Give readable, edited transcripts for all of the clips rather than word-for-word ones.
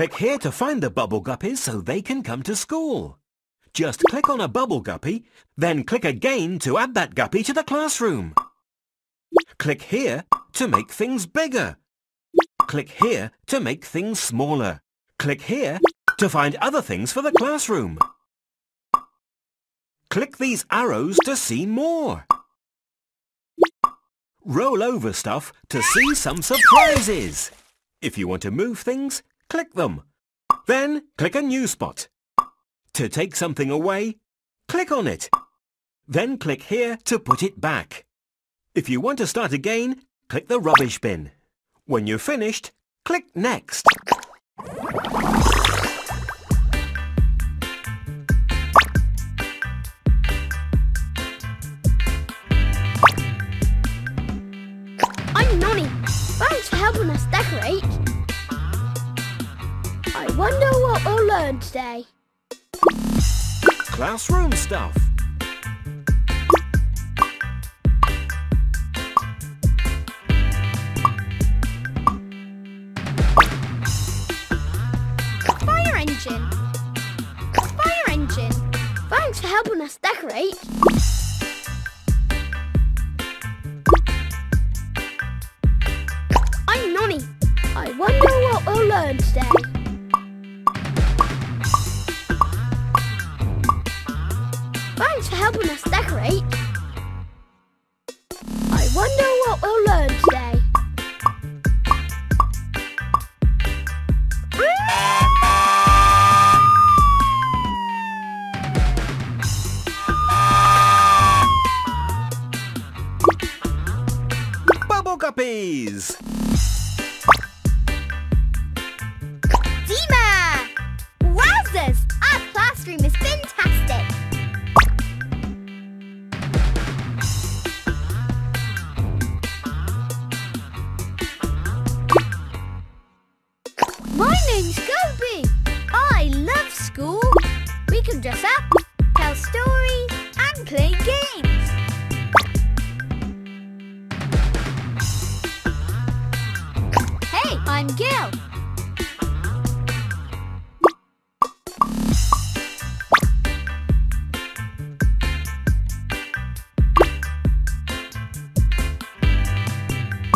Click here to find the Bubble Guppies so they can come to school. Just click on a Bubble Guppy, then click again to add that Guppy to the classroom. Click here to make things bigger. Click here to make things smaller. Click here to find other things for the classroom. Click these arrows to see more. Roll over stuff to see some surprises. If you want to move things, click them. Then click a new spot. To take something away, click on it. Then click here to put it back. If you want to start again, click the rubbish bin. When you're finished, click Next. I'm Nonny. Thanks for helping us decorate. I wonder what we'll learn today. Classroom stuff. Fire engine. Fire engine. Thanks for helping us decorate. I'm Nonny. I wonder what we'll learn today. Thanks for helping us decorate. I wonder what we'll learn today. Bubble Guppies! Dima! Wowzers! Our classroom is fantastic! Scooby! I love school! We can dress up, tell stories and play games! Hey, I'm Gil!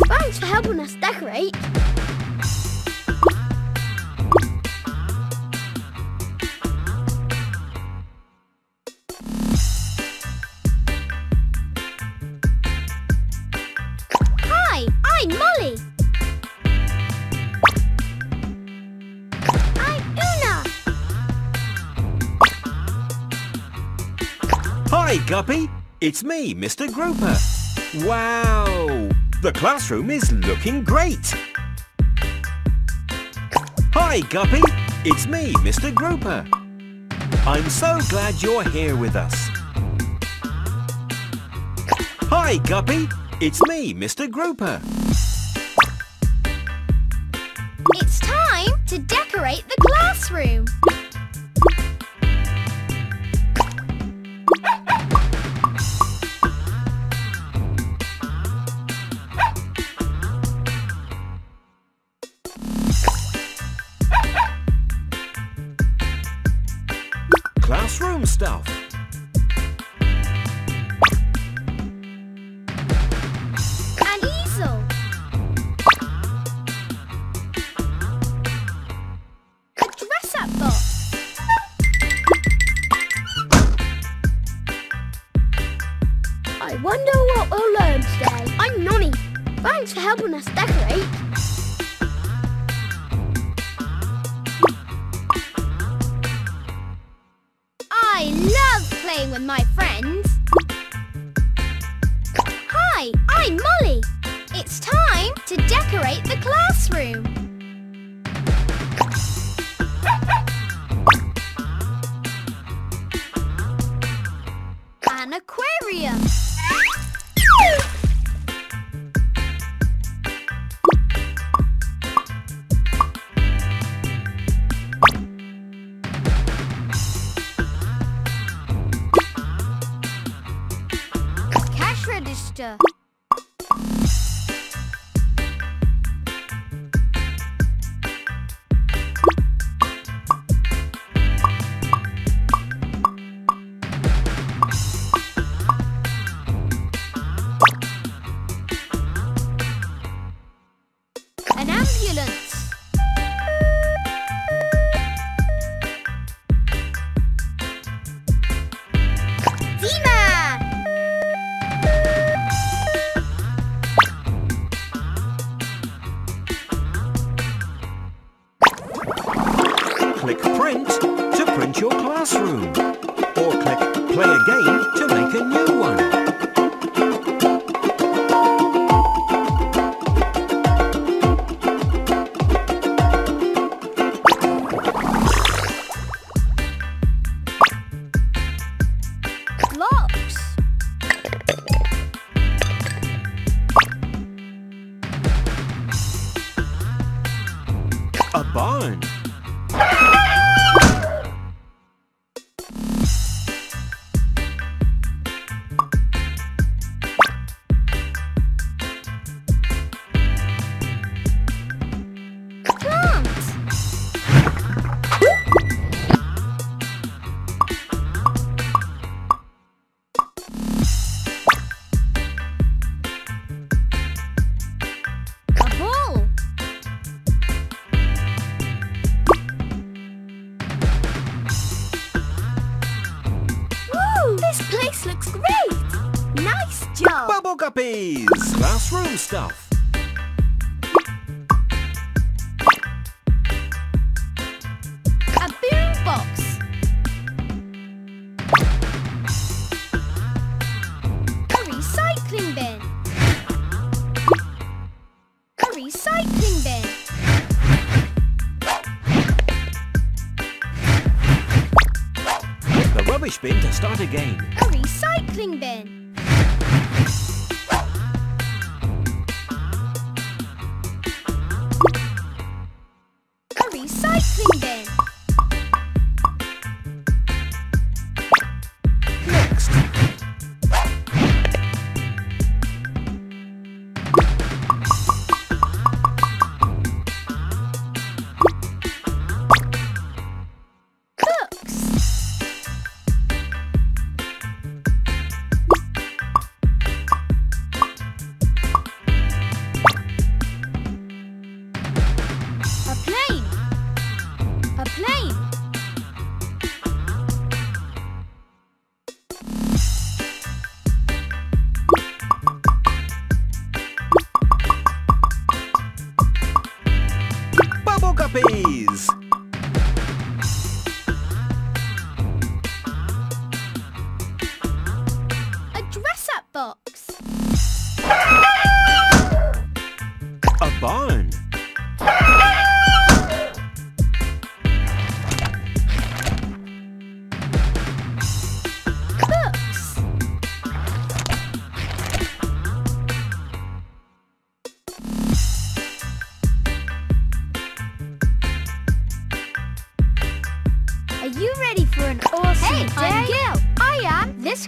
Thanks for helping us decorate! Hi Guppy, it's me, Mr. Grouper. Wow, the classroom is looking great. Hi Guppy, it's me, Mr. Grouper. I'm so glad you're here with us. Hi Guppy, it's me, Mr. Grouper. It's time to decorate the classroom. Classroom stuff. An easel. A dress-up box. I wonder what we'll learn today. I'm Nonny. Thanks for helping us decorate. I love playing with my friends. Hi, I'm Molly. It's time to decorate the classroom. An aquarium. Register. play again to make a new one. Guppies, classroom stuff. A boom box. A recycling bin. A recycling bin. Hit the rubbish bin to start again. A recycling bin.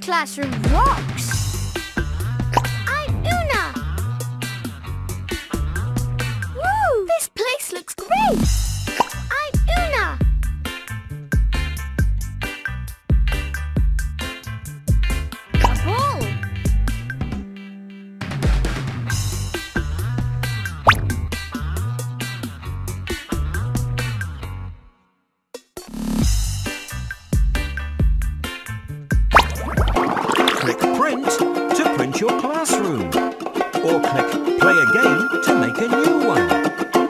Classroom rocks. I'm Una. Woo! This place looks great. I'm Una. A ball. Your classroom, or click play again to make a new one. Click print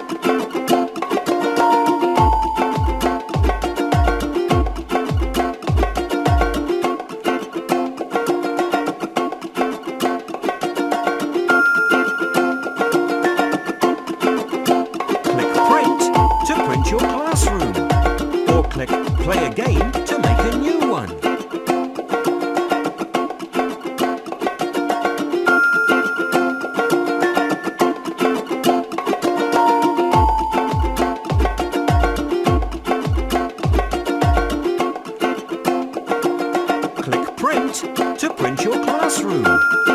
to print your classroom, or click play again to make a new one. To print your classroom.